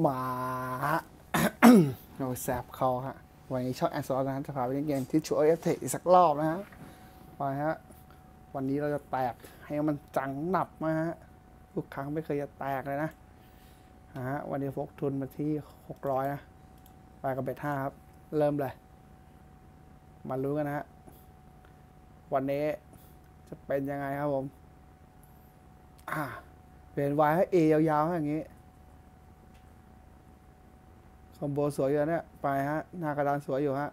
หมา เราแสบคอฮะวันนี้ช่องแอนซอร์นะจะพาไปเล่นเกมที่ชูเอฟเทคอีกสักรอบนะฮะไปฮะวันนี้เราจะแตกให้มันจังหนับมาฮะทุกครั้งไม่เคยจะแตกเลยนะฮะวันนี้พกทุนมาที่600นะไปกับเบ็ด5ครับเริ่มเลยมารู้กันนะฮะวันนี้จะเป็นยังไงครับผมเปลี่ยนวายให้เอยาวๆอย่างนี้คอมโบสวยอยู่เนี่ยไปฮะหน้ากระดานสวยอยู่ฮะ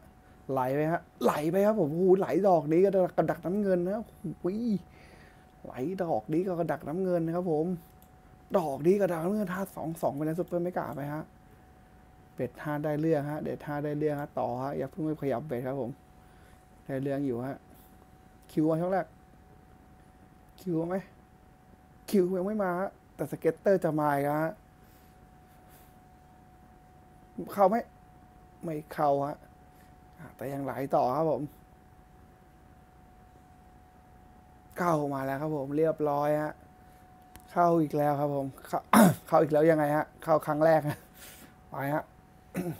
ไหลไปฮะไหลไปครับผมโหไหลดอกนี้ก็กระดักน้ำเงินนะโอ้ยไหลดอกนี้ก็กระดักน้ำเงินนะครับผมดอกนี้กระดักน้ำเงินท่า2-2ไปแล้วซุปเปอร์ไม่กล้าไปฮะเบ็ดท่าได้เรื่องฮะเด็ดท่าได้เรื่องฮะต่อฮะอย่าเพิ่งไปขยับเบ็ดครับผมได้เรื่องอยู่ฮะคิวช่องแรกคิวไหมคิวยังไม่มาแต่สเก็ตเตอร์จะมาฮะเข้าไหมไม่เข้าฮะแต่ยังไหลต่อครับผมเข้ามาแล้วครับผมเรียบร้อยฮะเข้าอีกแล้วครับผมเข้าอีกแล้วยังไงฮะเข้าครั้งแรกไปฮะ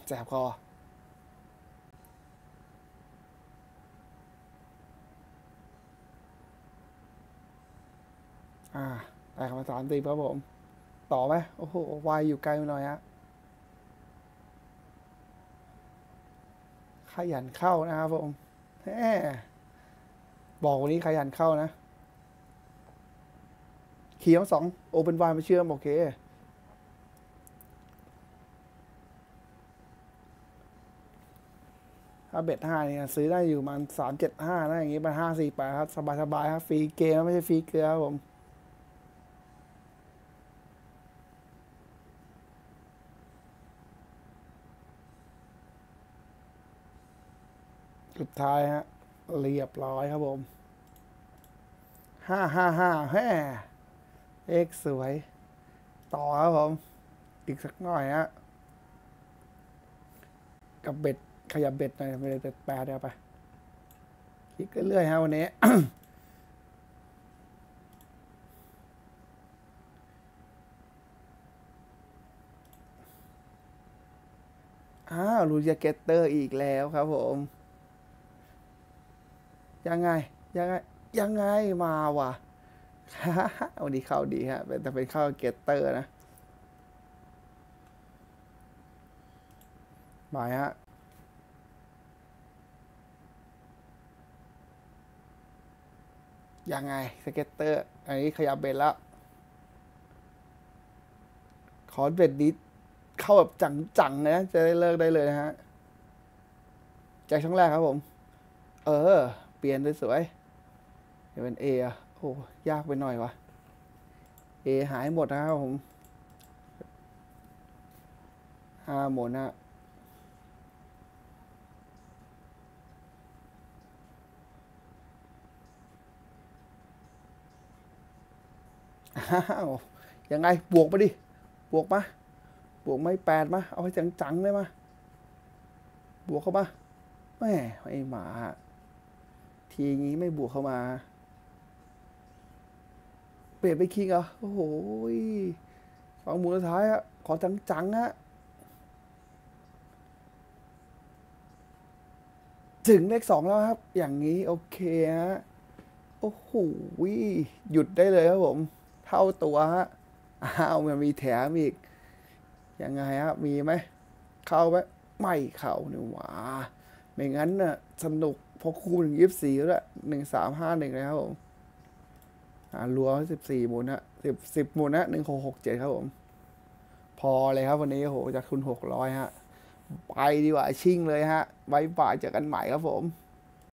แสบคอแต่คำสามตีครับผมต่อไหมโอ้โหวายอยู่ไกลหน่อยฮะขยันเข้านะครับผมบอกวันนี้ขยันเข้านะเขียวสองโอเป็นวายมาเชื่อมโอเคถ้าเบ็ด5เนี่ยซื้อได้อยู่มัน375นะอย่างงี้มัน548ครับสบายๆครับฟรีเกมไม่ใช่ฟรีเกลือครับผมสุดท้ายฮะเรียบร้อยครับผม555แฮ่เอกสวยต่อครับผมอีกสักหน่อยฮะกับเบ็ดขยับเบ็ดหน่อยไม่ได้เบ็ดแปดเอาไปคลิกเรื่อยๆฮะวันนี้ ลูยาเกตเตอร์อีกแล้วครับผมยังไงมาวะวันนี้เข้าดีฮะแต่เป็นเข้าเกตเตอร์นะหมายฮะยังไงสเก็ตเตอร์อันนี้ขยับเบ็ดแล้วขอเบ็ดนี้เข้าแบบจังๆเลยนะจะได้เลิกได้เลยนะฮะแจ็คช่องแรกครับผมเปลี่ยนสวยๆจะเป็น A อ่ะโอ้ยากไปหน่อยวะ A หายหมดนะครับผมหมดนะยังไงบวกมาดิบวกไม่แปดมาเอาให้จังๆเลยมาบวกเข้ามาแหมไอหมาทีนี้ไม่บวกเข้ามาเปลี่ยนไปคิงเหรอโอ้โหสองหมุนสุดท้ายอะขอจังๆฮะถึงเลข2แล้วครับอย่างนี้โอเคฮะโอ้โหหยุดได้เลยครับผมเท่าตัวฮะมันมีแถมอีกยังไงฮะมีไหมเข้าไหมไม่เข้าเนี่ยหว่าไม่งั้นน่ะสนุกพอคูณถึง24แล้ว1351เลยครับผมรัว14หมุนฮะ10หมุนฮะ1667ครับผมพอเลยครับวันนี้โหจากทุน600ฮะไปดีกว่าชิ่งเลยฮะไว้บ่ายเจอกันใหม่ครับผม